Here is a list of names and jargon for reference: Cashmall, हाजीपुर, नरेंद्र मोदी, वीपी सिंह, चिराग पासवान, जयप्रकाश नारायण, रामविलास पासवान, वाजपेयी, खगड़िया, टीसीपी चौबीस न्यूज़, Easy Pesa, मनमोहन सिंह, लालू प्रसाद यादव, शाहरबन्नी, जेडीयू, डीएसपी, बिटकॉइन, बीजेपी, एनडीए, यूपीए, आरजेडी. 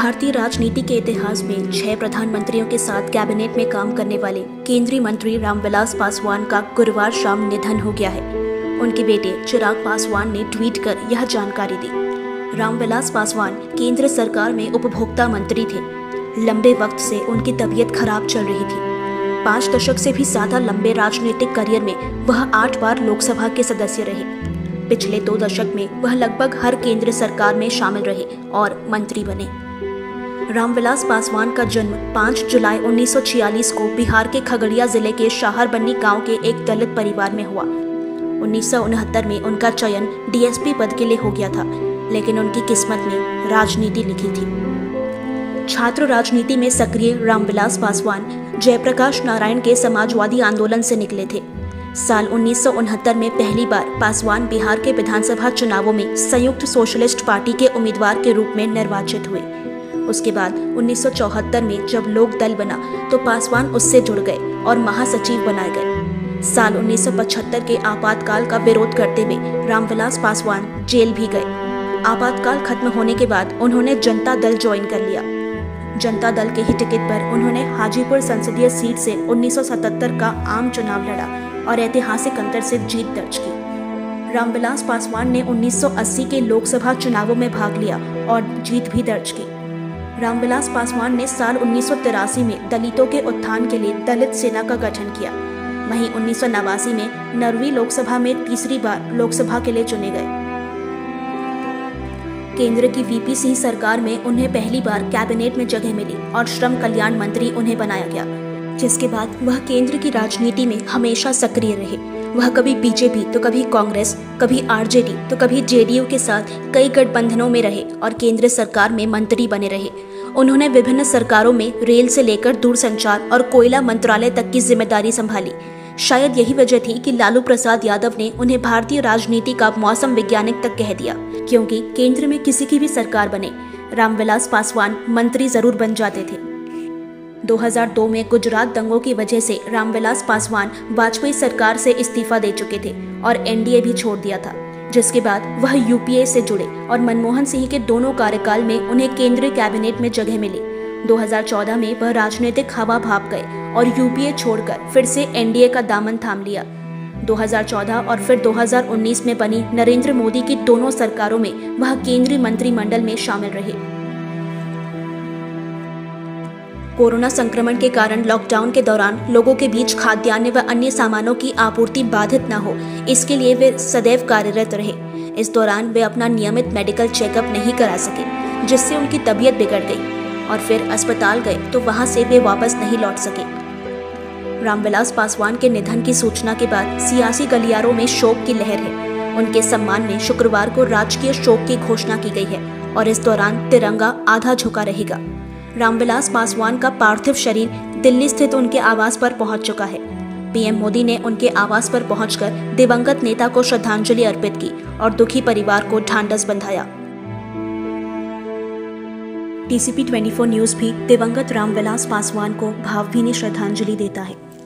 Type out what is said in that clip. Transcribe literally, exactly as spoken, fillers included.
भारतीय राजनीति के इतिहास में छह प्रधानमंत्रियों के साथ कैबिनेट में काम करने वाले केंद्रीय मंत्री रामविलास पासवान का गुरुवार शाम निधन हो गया है। उनके बेटे चिराग पासवान ने ट्वीट कर यह जानकारी दी। रामविलास पासवान केंद्र सरकार में उपभोक्ता मंत्री थे। लंबे वक्त से उनकी तबीयत खराब चल रही थी। पाँच दशक से भी ज्यादा लंबे राजनीतिक करियर में वह आठ बार लोकसभा के सदस्य रहे। पिछले दो दशक में वह लगभग हर केंद्र सरकार में शामिल रहे और मंत्री बने। रामविलास पासवान का जन्म पाँच जुलाई उन्नीस सौ छियालीस को बिहार के खगड़िया जिले के शाहरबन्नी गांव के एक दलित परिवार में हुआ। उन्नीस सौ उनहत्तर में उनका चयन डीएसपी पद के लिए हो गया था, लेकिन उनकी किस्मत में राजनीति लिखी थी। छात्र राजनीति में सक्रिय रामविलास पासवान जयप्रकाश नारायण के समाजवादी आंदोलन से निकले थे। साल उन्नीस सौ उनहत्तर में पहली बार पासवान बिहार के विधानसभा चुनावों में संयुक्त सोशलिस्ट पार्टी के उम्मीदवार के रूप में निर्वाचित हुए। उसके बाद उन्नीस सौ चौहत्तर में जब लोक दल बना तो पासवान उससे जुड़ गए और महासचिव बनाए गए। साल उन्नीस सौ पचहत्तर के आपातकाल का विरोध करते हुए रामविलास पासवान जेल भी गए। आपातकाल खत्म होने के बाद उन्होंने जनता दल ज्वाइन कर लिया। जनता दल के ही टिकट पर उन्होंने हाजीपुर संसदीय सीट से उन्नीस सौ सतहत्तर का आम चुनाव लड़ा और ऐतिहासिक अंतर से जीत दर्ज की। रामविलास पासवान ने उन्नीस सौ अस्सी के लोकसभा चुनावों में भाग लिया और जीत भी दर्ज की। रामविलास पासवान ने साल उन्नीस सौ तिरासी में दलितों के उत्थान के लिए दलित सेना का गठन किया। वहीं उन्नीस सौ नवासी में नरवी लोकसभा में तीसरी बार लोकसभा के लिए चुने गए। केंद्र की वीपी सिंह सरकार में उन्हें पहली बार कैबिनेट में जगह मिली और श्रम कल्याण मंत्री उन्हें बनाया गया, जिसके बाद वह केंद्र की राजनीति में हमेशा सक्रिय रहे। वह कभी बीजेपी तो कभी कांग्रेस, कभी आरजेडी तो कभी जेडीयू के साथ कई गठबंधनों में रहे और केंद्र सरकार में मंत्री बने रहे। उन्होंने विभिन्न सरकारों में रेल से लेकर दूरसंचार और कोयला मंत्रालय तक की जिम्मेदारी संभाली। शायद यही वजह थी कि लालू प्रसाद यादव ने उन्हें भारतीय राजनीति का मौसम वैज्ञानिक तक कह दिया, क्योंकि केंद्र में किसी की भी सरकार बने रामविलास पासवान मंत्री जरूर बन जाते थे। दो हज़ार दो में गुजरात दंगों की वजह से रामविलास पासवान वाजपेयी सरकार से इस्तीफा दे चुके थे और एनडीए भी छोड़ दिया था, जिसके बाद वह यूपीए से जुड़े और मनमोहन सिंह के दोनों कार्यकाल में उन्हें केंद्रीय कैबिनेट में जगह मिली। दो हज़ार चौदह में वह राजनीतिक हवा भाप गए और यूपीए छोड़कर फिर से एनडीए का दामन थाम लिया। दो हज़ार चौदह और फिर दो हज़ार उन्नीस में बनी नरेंद्र मोदी की दोनों सरकारों में वह केंद्रीय मंत्रिमंडल में शामिल रहे। कोरोना संक्रमण के कारण लॉकडाउन के दौरान लोगों के बीच खाद्यान्न व अन्य सामानों की आपूर्ति बाधित न हो, इसके लिए वे सदैव कार्यरत रहे। इस दौरान वे अपना नियमित मेडिकल चेकअप नहीं करा सके, जिससे उनकी तबीयत बिगड़ गई और फिर अस्पताल गए तो वहां से वे वापस नहीं लौट सके। रामविलास पासवान के निधन की सूचना के बाद सियासी गलियारों में शोक की लहर है। उनके सम्मान में शुक्रवार को राजकीय शोक की घोषणा की गई है और इस दौरान तिरंगा आधा झुका रहेगा। रामविलास पासवान का पार्थिव शरीर दिल्ली स्थित उनके आवास पर पहुंच चुका है। पीएम मोदी ने उनके आवास पर पहुंचकर दिवंगत नेता को श्रद्धांजलि अर्पित की और दुखी परिवार को ढांढस बंधाया। टीसीपी चौबीस न्यूज़ भी दिवंगत रामविलास पासवान को भावभीनी श्रद्धांजलि देता है।